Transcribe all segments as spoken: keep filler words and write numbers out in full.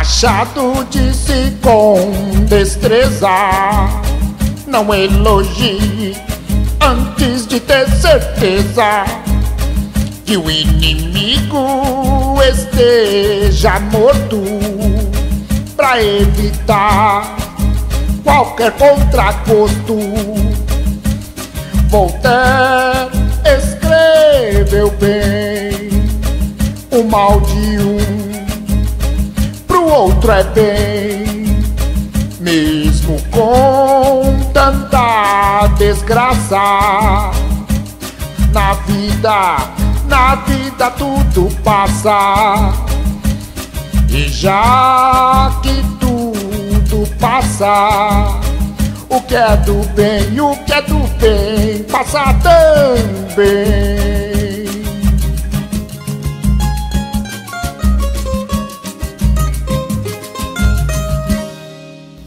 Machado disse com destreza: não elogie antes de ter certeza que o inimigo esteja morto, pra evitar qualquer contragosto. Voltaire escreveu bem: o mal de um pro outro é bem, mesmo com tanta desgraça. Na vida, na vida tudo passa, e já que tudo passa, o que é do bem, o que é do bem, passa também.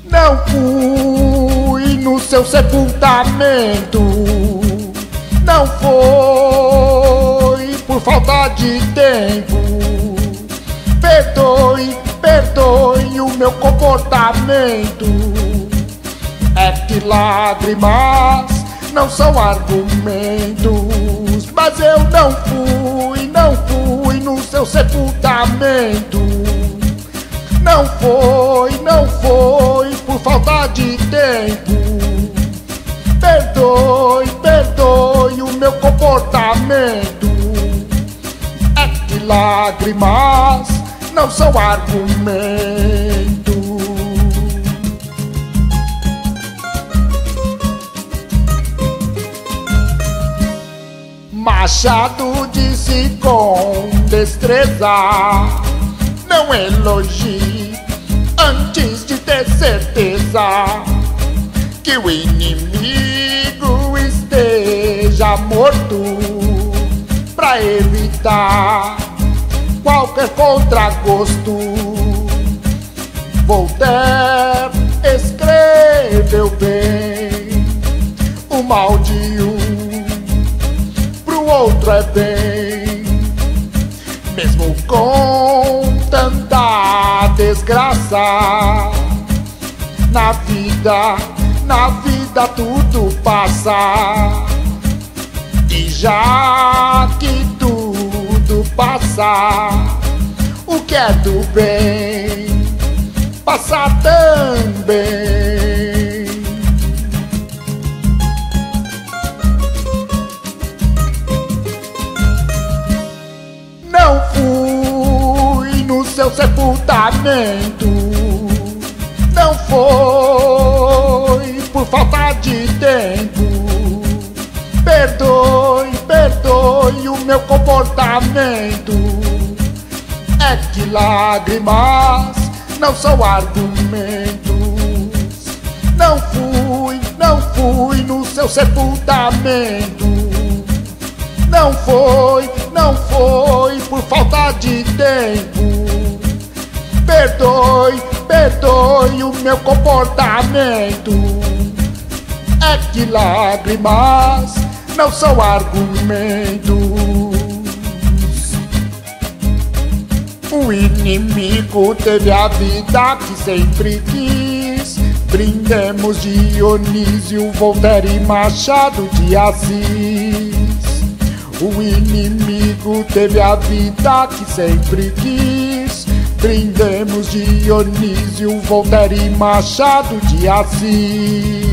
Não fui no seu sepultamento, não foi por falta de tempo. Perdoe, perdoe o meu comportamento. É que lágrimas não são argumentos, mas eu não fui, não fui no seu sepultamento. Não foi, não foi por falta de tempo. Perdoe, perdoe o meu comportamento. É que lágrimas não são argumentos. Machado disse com destreza: não elogie antes de ter certeza que o inimigo esteja morto, pra evitar qualquer contragosto. Voltaire escreveu bem: o mal de um pro outro é bem, mesmo com tanta desgraça. Na vida, na vida tudo passa, e já que tudo passa, o que é do bem, passa também. Não fui no seu sepultamento, não foi por falta de tempo. Perdoe, perdoe o meu comportamento. É que lágrimas não são argumentos. Não fui, não fui no seu sepultamento. Não foi, não foi por falta de tempo. Perdoe, perdoe o meu comportamento. É que lágrimas não são argumentos. O inimigo teve a vida que sempre quis. Brindemos Dionísio, Voltaire e Machado de Assis. O inimigo teve a vida que sempre quis. Brindemos Dionísio, Voltaire e Machado de Assis.